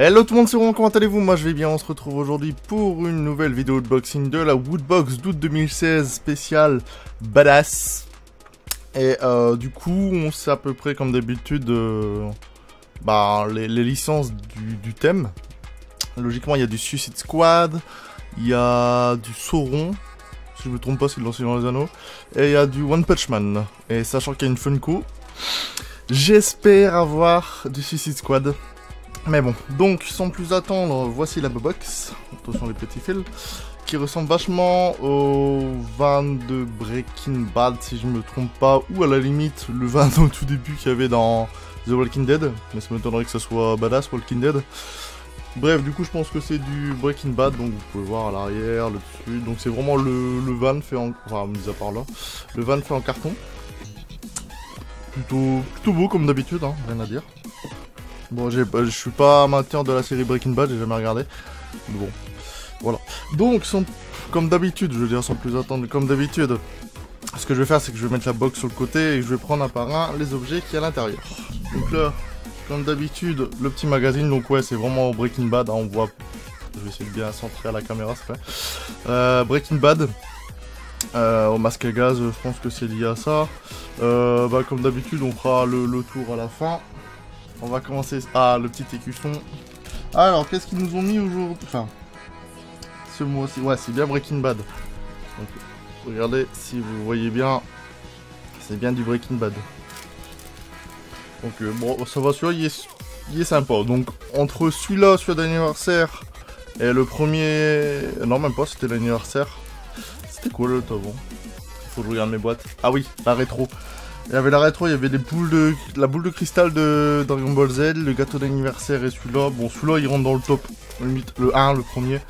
Hello tout le monde, c'est Ron, comment allez-vous? Moi je vais bien, on se retrouve aujourd'hui pour une nouvelle vidéo de boxing de la Wootbox d'août 2016 spéciale badass. Et du coup, on sait à peu près comme d'habitude les licences du thème. Logiquement, il y a du Suicide Squad, il y a du Sauron, si je me trompe pas, c'est dans Seigneur des Anneaux, et il y a du One Punch Man. Et sachant qu'il y a une Funko, j'espère avoir du Suicide Squad. Mais bon, donc sans plus attendre, voici la box, attention les petits fils, qui ressemble vachement au van de Breaking Bad si je me trompe pas, ou à la limite le van au tout début qu'il y avait dans The Walking Dead, mais ça m'étonnerait que ça soit badass Walking Dead. Bref, du coup je pense que c'est du Breaking Bad, donc vous pouvez voir à l'arrière, le dessus, donc c'est vraiment le van fait en... enfin mis à part là, le van fait en carton. Plutôt beau comme d'habitude, hein, rien à dire. Bon, je suis pas amateur de la série Breaking Bad, j'ai jamais regardé. Mais bon, voilà. Donc, comme d'habitude, je veux dire sans plus attendre, comme d'habitude, ce que je vais faire, c'est que je vais mettre la box sur le côté et je vais prendre un par un les objets qui y a à l'intérieur. Donc là, comme d'habitude, le petit magazine. Donc ouais, c'est vraiment Breaking Bad, hein, on voit. Je vais essayer de bien centrer à la caméra, c'est vrai. Breaking Bad. Au masque à gaz, je pense que c'est lié à ça. Comme d'habitude, on fera le tour à la fin. On va commencer... Ah, le petit écuchon. Alors, qu'est-ce qu'ils nous ont mis aujourd'hui? Enfin, ce mois-ci... Ouais, c'est bien Breaking Bad. Donc, regardez, si vous voyez bien, c'est bien du Breaking Bad. Donc, bon, ça va, celui-là, il est sympa. Donc, entre celui-là d'anniversaire, et le premier... Non, même pas, c'était l'anniversaire. C'était quoi le top, hein? Faut que je regarde mes boîtes. Ah oui, la rétro. Il y avait la rétro, il y avait des boules de... la boule de cristal de Dragon Ball Z, le gâteau d'anniversaire et celui-là. Bon, celui-là, il rentre dans le top, limite le 1, le premier.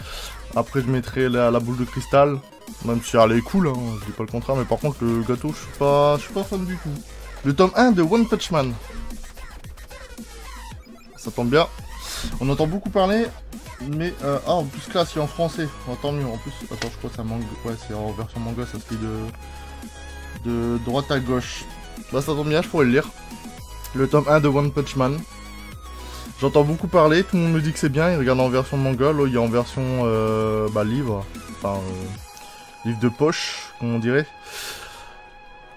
Après, je mettrai la boule de cristal, même si elle est cool, hein, je dis pas le contraire. Mais par contre, le gâteau, je suis pas fan du tout. Le tome 1 de One Punch Man. Ça tombe bien. On entend beaucoup parler, mais... Ah, en plus, là, c'est en français. Oh, tant mieux, en plus... Attends, je crois que ça manque... Ouais, c'est en version manga, ça se lit de droite à gauche. Bah ça tombe bien, je pourrais le lire. Le tome 1 de One Punch Man. J'entends beaucoup parler, tout le monde me dit que c'est bien. Il regarde en version manga, là il y a en version livre. Enfin, livre de poche, comme on dirait.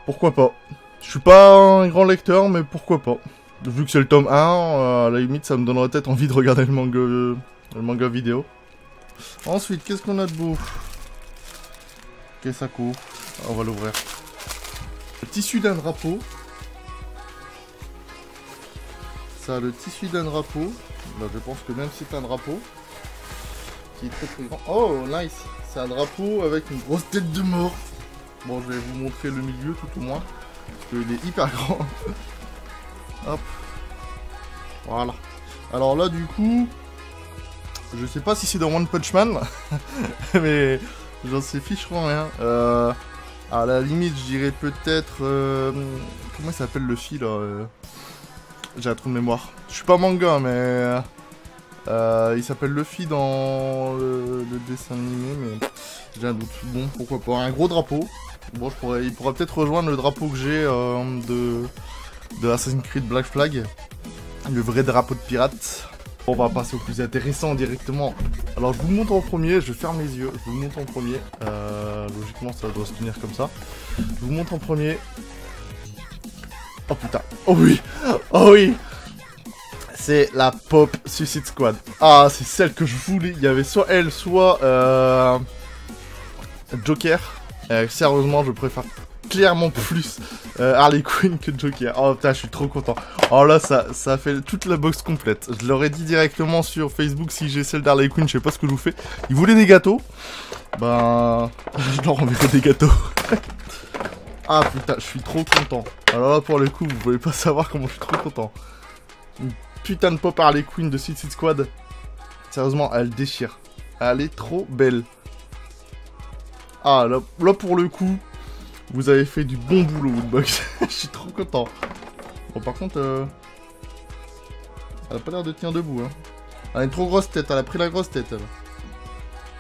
Pourquoi pas? Je suis pas un grand lecteur, mais pourquoi pas? Vu que c'est le tome 1, à la limite ça me donnerait peut-être envie de regarder le manga vidéo. Ensuite, qu'est-ce qu'on a de beau? Qu'est-ce que ça coûte? On va l'ouvrir. Le tissu d'un drapeau. Ça, le tissu d'un drapeau. Bah, je pense que même si c'est un drapeau qui est très très grand. Oh, nice. C'est un drapeau avec une grosse tête de mort. Bon, je vais vous montrer le milieu tout au moins, parce qu'il est hyper grand. Hop. Voilà. Alors là, du coup, je sais pas si c'est dans One Punch Man, mais j'en sais fichement rien. À la limite, je dirais peut-être... comment il s'appelle le fil là, j'ai un trou de mémoire. Je suis pas manga, mais... il s'appelle le fil dans le dessin animé, mais j'ai un doute. Bon, pourquoi pas. Un gros drapeau. Bon, il pourra peut-être rejoindre le drapeau que j'ai de Assassin's Creed Black Flag. Le vrai drapeau de pirate. Bon, on va passer au plus intéressant directement. Alors, je vous montre en premier, je ferme les yeux, je vous montre en premier. Logiquement, ça doit se tenir comme ça. Je vous montre en premier. Oh putain, oh oui, oh oui. C'est la Pop Suicide Squad. Ah, c'est celle que je voulais. Il y avait soit elle, soit Joker. Sérieusement, je préfère clairement plus Harley Quinn que Joker. Oh putain, je suis trop content. Oh là, ça fait toute la box complète. Je leur ai dit directement sur Facebook, si j'ai celle d'Harley Quinn, je sais pas ce que je vous fais. Ils voulaient des gâteaux. Ben, je leur enverrai des gâteaux. Ah putain, je suis trop content. Alors là, pour le coup, vous pouvez pas savoir comment je suis trop content. Une putain de pop Harley Quinn de Suicide Squad. Sérieusement, elle déchire. Elle est trop belle. Ah là pour le coup... Vous avez fait du bon boulot, Wootbox. Je suis trop content. Bon, par contre, elle a pas l'air de tenir debout. Hein. Elle a une trop grosse tête. Elle a pris la grosse tête, elle.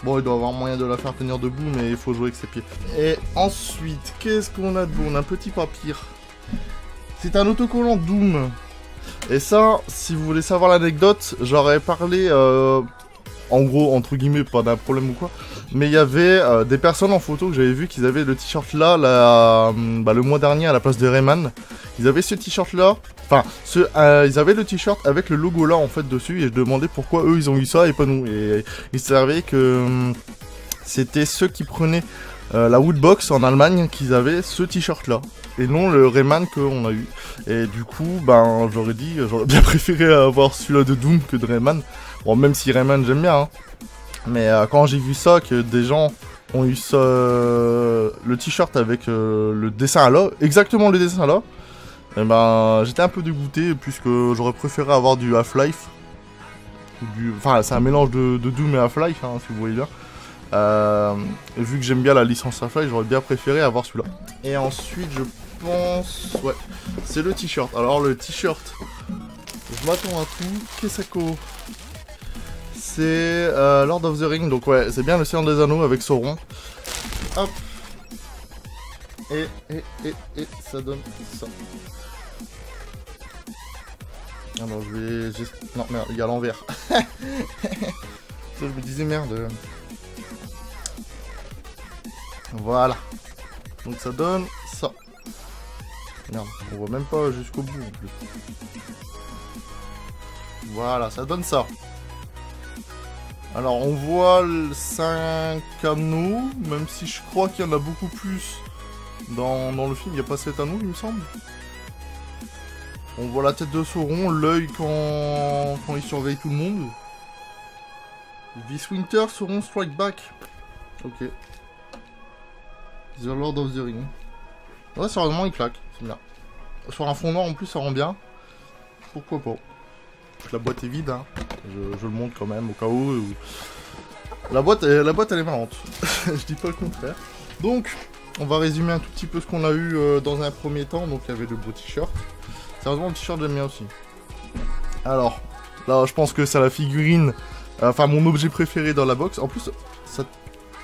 Bon, il doit avoir moyen de la faire tenir debout, mais il faut jouer avec ses pieds. Et ensuite, qu'est-ce qu'on a de beau? On a un petit papier. C'est un autocollant Doom. Et ça, si vous voulez savoir l'anecdote, j'aurais parlé, en gros, entre guillemets, pas d'un problème ou quoi, mais il y avait des personnes en photo que j'avais vu qu'ils avaient le t-shirt là, le mois dernier à la place de Rayman. Ils avaient ce t-shirt là, enfin, ils avaient le t-shirt avec le logo là en fait dessus, et je demandais pourquoi eux ils ont eu ça et pas nous. Et il s'avère que c'était ceux qui prenaient la Wootbox en Allemagne qu'ils avaient ce t-shirt là. Et non le Rayman qu'on a eu. Et du coup, ben j'aurais dit, j'aurais bien préféré avoir celui-là de Doom que de Rayman. Bon, même si Rayman j'aime bien, hein. Mais quand j'ai vu ça, que des gens ont eu ça, le t-shirt avec le dessin là, exactement le dessin là, et ben j'étais un peu dégoûté, puisque j'aurais préféré avoir du Half-Life. Enfin, c'est un mélange de Doom et Half-Life, hein, si vous voyez bien. Vu que j'aime bien la licence Half-Life, j'aurais bien préféré avoir celui-là. Et ensuite, je pense... Ouais, c'est le t-shirt. Alors, le t-shirt, je m'attends à tout. Qu'est-ce que c'est Lord of the Rings. Donc, ouais, c'est bien le Seigneur des Anneaux avec Sauron. Hop. Et ça donne ça. Alors, je vais... Non, merde, il y a l'envers. Ça, je me disais, merde... Voilà. Donc ça donne ça. Merde, on voit même pas jusqu'au bout en plus. Voilà, ça donne ça. Alors on voit 5 anneaux, même si je crois qu'il y en a beaucoup plus dans le film. Il n'y a pas 7 anneaux, il me semble. On voit la tête de Sauron, l'œil quand il surveille tout le monde. This Winter, Sauron Strike Back. Ok. The Lord of the Rings. Ouais, sérieusement, il claque. C'est bien. Sur un fond noir, en plus, ça rend bien. Pourquoi pas. La boîte est vide, hein. Je le montre quand même, au cas où. La boîte, elle est marrante. Je dis pas le contraire. Donc, on va résumer un tout petit peu ce qu'on a eu dans un premier temps. Donc, il y avait le beau t-shirt. Sérieusement, le t-shirt, j'aime bien aussi. Alors, là, je pense que c'est la figurine... Enfin, mon objet préféré dans la box. En plus, sa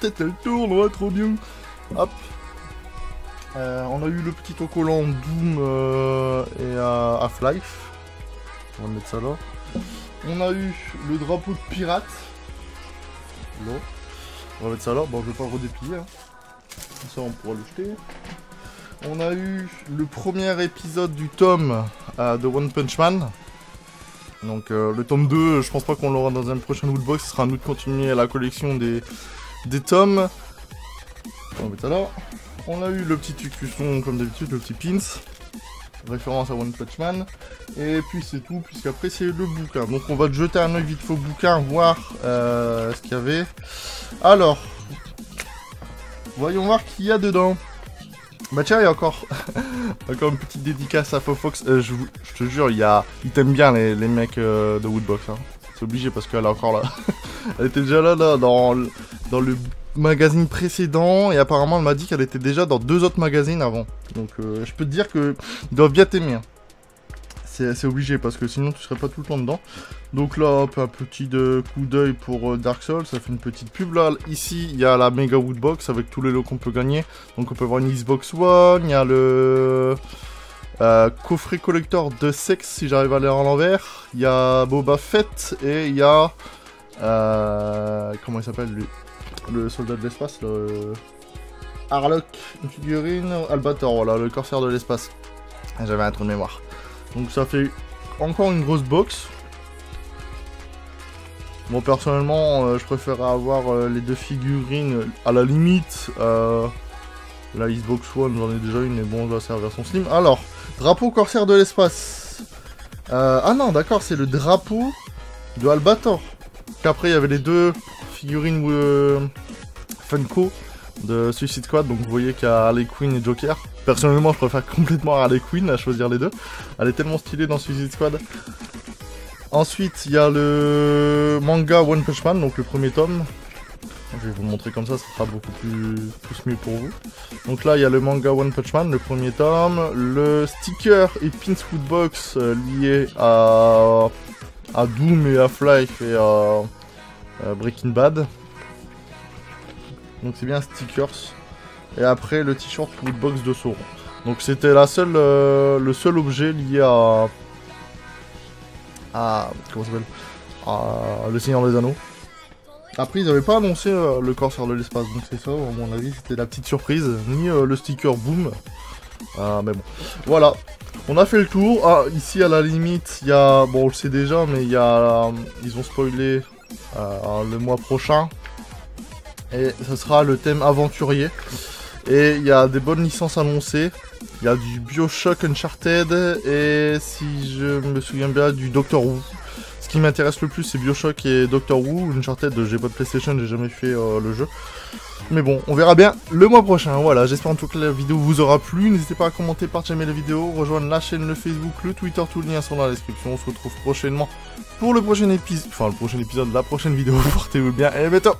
tête, elle tourne, ouais, trop bien. Hop, on a eu le petit autocollant Doom et Half-Life. On va mettre ça là. On a eu le drapeau de pirate. Là. On va mettre ça là. Bon, je vais pas le redéplier. Hein. Ça, on pourra le jeter. On a eu le premier épisode du tome de One Punch Man. Donc, le tome 2, je pense pas qu'on l'aura dans un prochain Wootbox. Ce sera à nous de continuer la collection des tomes. On a eu le petit tucusson comme d'habitude, le petit pins, référence à One Punch Man, et puis c'est tout, puisqu'après c'est le bouquin. Donc on va jeter un œil vite fait au bouquin, voir ce qu'il y avait. Alors, voyons voir qu'il y a dedans. Bah tiens, il y a encore une petite dédicace à Fofox. Je te jure, ils t'aiment bien les mecs de Wootbox, hein. C'est obligé parce qu'elle est encore là. Elle était déjà là dans le magazine précédent, et apparemment elle m'a dit qu'elle était déjà dans 2 autres magazines avant. Donc je peux te dire qu'ils doivent bien t'aimer, hein. C'est obligé parce que sinon tu serais pas tout le temps dedans. Donc là hop, un petit coup d'œil pour Dark Souls, ça fait une petite pub là. Ici il y a la méga Wootbox avec tous les lots qu'on peut gagner. Donc on peut avoir une Xbox One, il y a le coffret collector de sexe si j'arrive à aller en l'envers. Il y a Boba Fett et il y a comment il s'appelle lui, le soldat de l'espace, le Harlock, une figurine, Albator, voilà, le corsaire de l'espace. J'avais un trou de mémoire. Donc ça fait encore une grosse box. Moi personnellement, je préfère avoir les 2 figurines à la limite. La Xbox One, j'en ai déjà une, mais bon, là c'est la version slim. Alors, drapeau corsaire de l'espace. Ah non, d'accord, c'est le drapeau de Albator. Après, il y avait les 2 figurines Funko de Suicide Squad, donc vous voyez qu'il y a Harley Quinn et Joker. Personnellement, je préfère complètement Harley Quinn à choisir les 2. Elle est tellement stylée dans Suicide Squad. Ensuite, il y a le manga One Punch Man, donc le premier tome. Je vais vous montrer comme ça, ça sera beaucoup plus mieux pour vous. Donc là, il y a le manga One Punch Man, le premier tome, le sticker et pins Wootbox lié à Doom et à Half-Life et à Breaking Bad. Donc c'est bien stickers. Et après le t-shirt Wootbox de Sauron. Donc c'était le seul objet lié à à comment ça s'appelle, à Le Seigneur des Anneaux. Après, ils n'avaient pas annoncé le corsaire de l'espace, donc c'est ça, à mon avis, c'était la petite surprise, ni le sticker boom. Mais bon, voilà, on a fait le tour. Ah, ici à la limite, il y a, bon, on le sait déjà, mais il y a, ils ont spoilé le mois prochain, et ça sera le thème aventurier. Et il y a des bonnes licences annoncées. Il y a du Bioshock, Uncharted, et si je me souviens bien, du Doctor Who. Ce qui m'intéresse le plus, c'est Bioshock et Doctor Who. Uncharted, j'ai pas de PlayStation, j'ai jamais fait le jeu. Mais bon, on verra bien le mois prochain. Voilà, j'espère en tout cas que la vidéo vous aura plu. N'hésitez pas à commenter, partager la vidéo, rejoindre la chaîne, le Facebook, le Twitter, tous les liens sont dans la description. On se retrouve prochainement pour le prochain épisode, enfin le prochain épisode, la prochaine vidéo. Portez-vous bien et à bientôt.